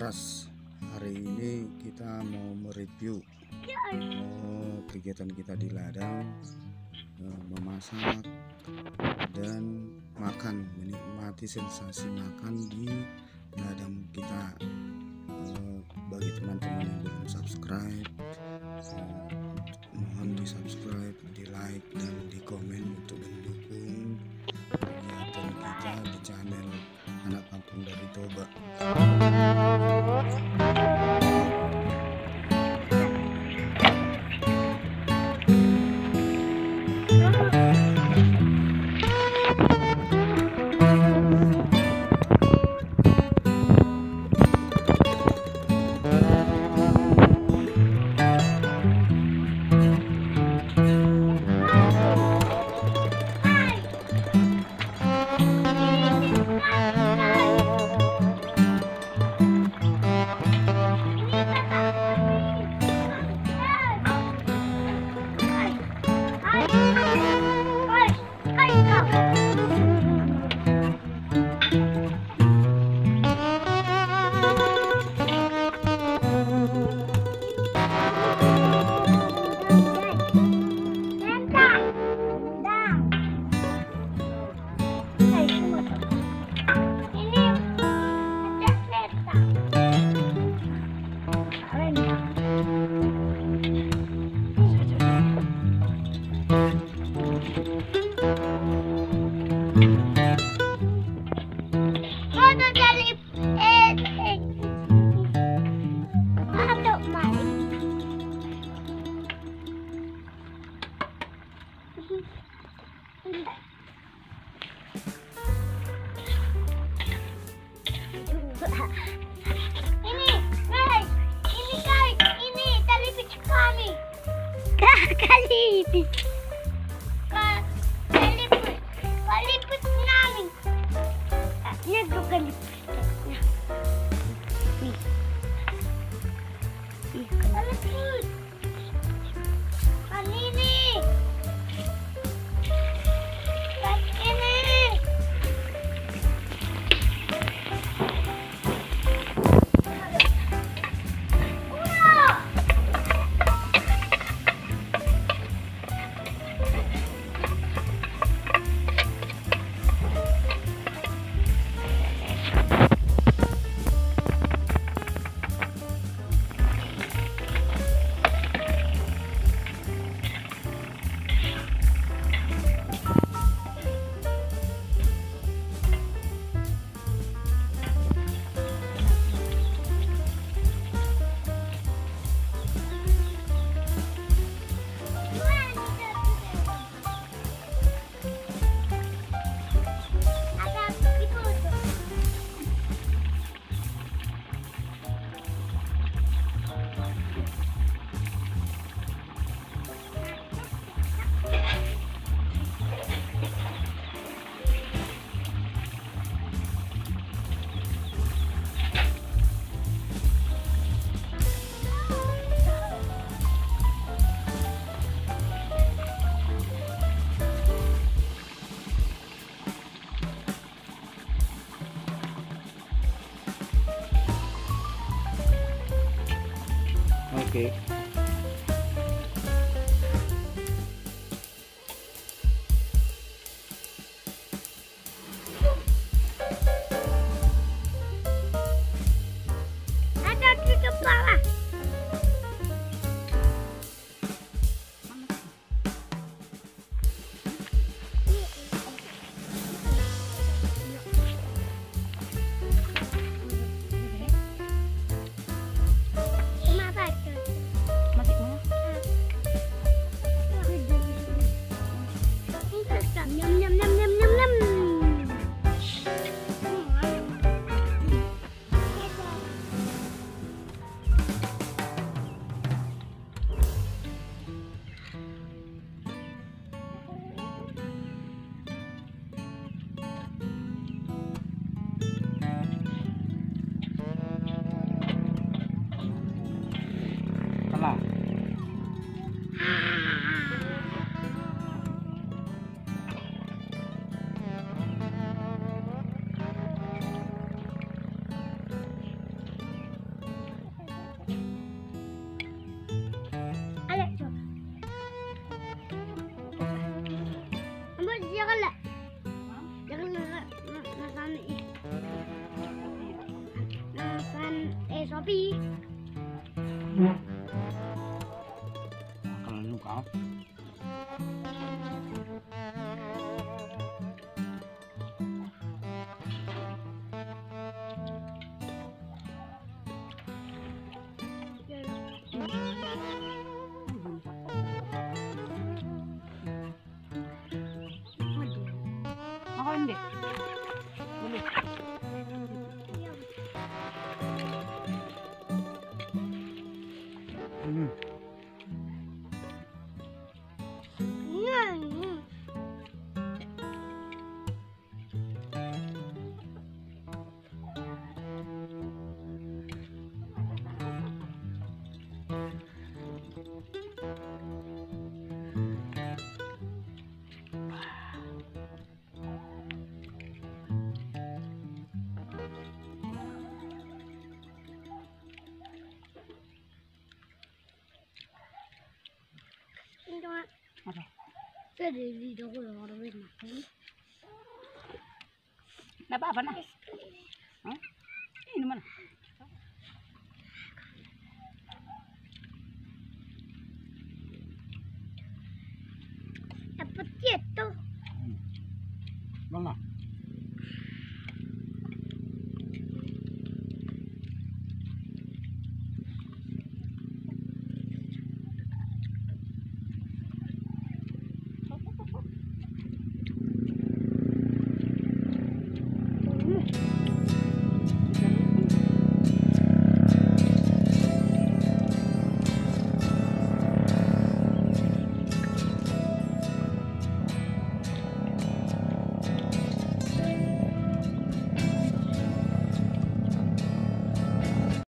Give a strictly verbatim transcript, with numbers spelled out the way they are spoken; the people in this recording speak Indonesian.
Waras. Hari ini kita mau mereview uh, kegiatan kita di ladang, uh, memasak dan makan, menikmati sensasi makan di ladang kita. Uh, bagi teman-teman yang belum subscribe, uh, mohon di subscribe, di like dan di komen untuk mendukung kegiatan kita di channel Anak Kampung dari Toba. Ini guys, ini guys, ini tali picik kami. Kali ini. Kali pun, kali pun kami. Ini bukan. Nih. Nih kali pun. Kali ini. Okay. Ada di kepala. Terima kasih. pohon deh. Boleh. Hmm. Saya di dapur orang makan. Dapat apa nak? Ini mana? Dapat itu. Mana? Thank you.